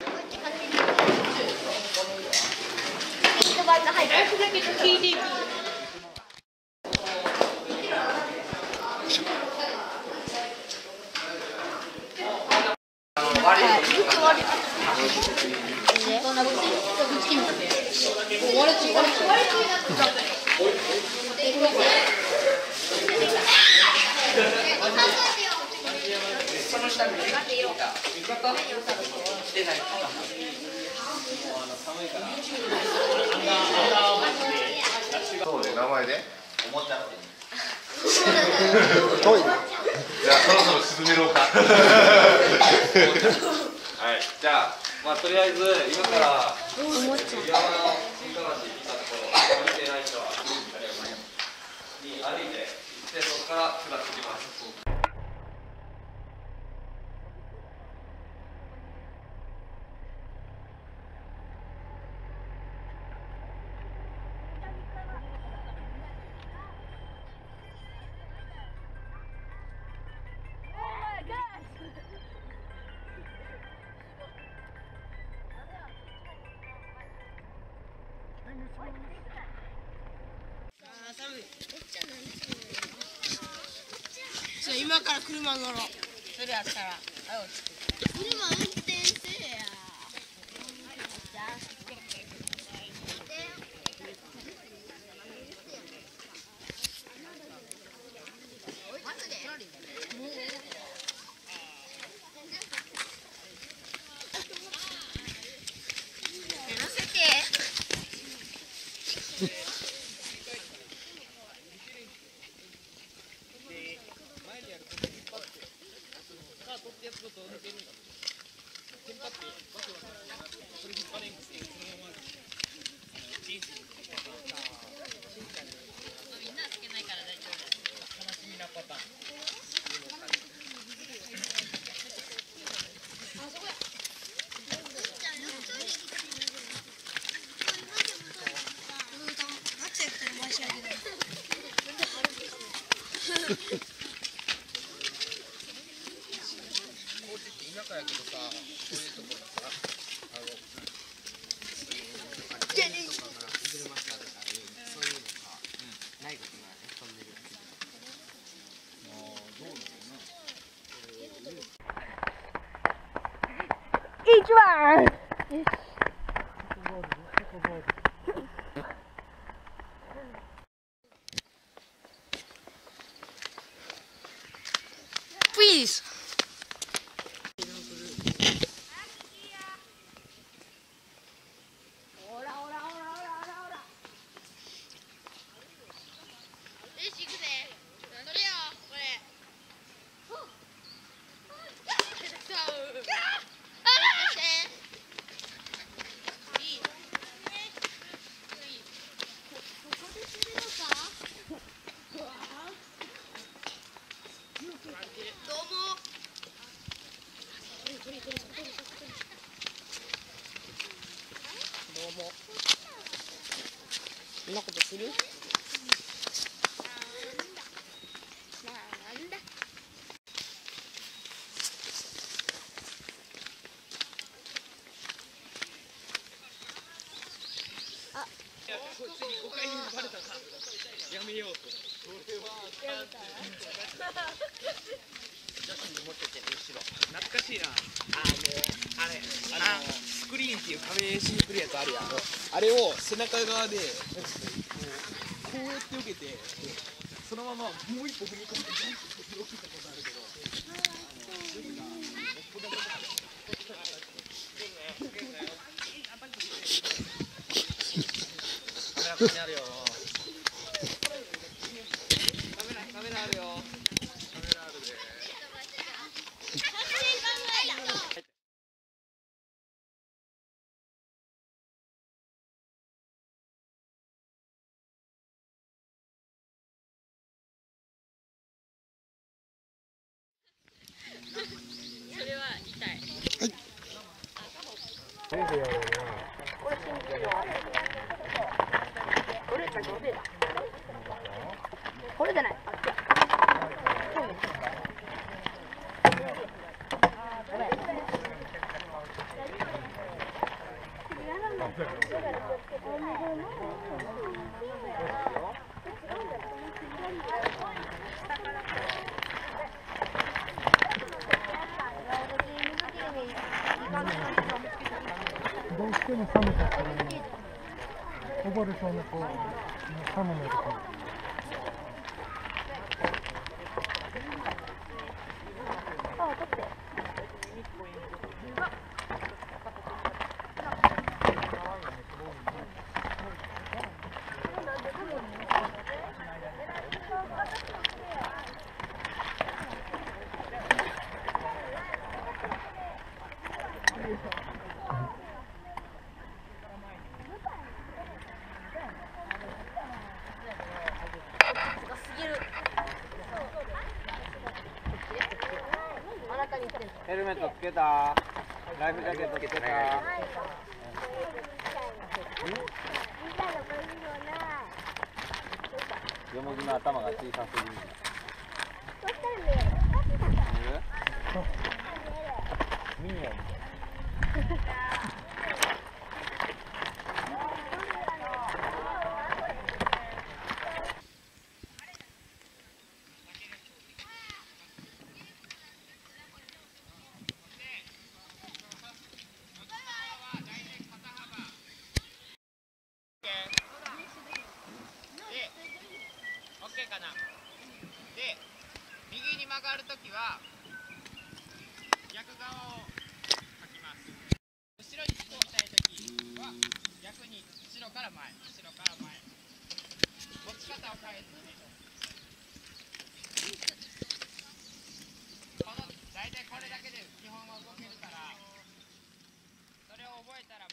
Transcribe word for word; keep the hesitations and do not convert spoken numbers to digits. じゃあ、まあ、とりあえず今から岩の新川橋見たところを見てない人はに歩いて行ってそこから下ってきます。今から車乗ろう。それやったらあ車運転せえや。そんなことする？あれを背中側でこうやって受けてそのままもう一歩踏み込んでジャンプして起きたことあるけどカメラあるよカメラあるよカメラあるで。どうしても寒かったら溺れそうな子、寒いとか。ヘルメットつけた、ライフジャケットつけた。よもぎの頭が小さすぎる。ミニオン。これだけで基本は動けるから、それを覚えたら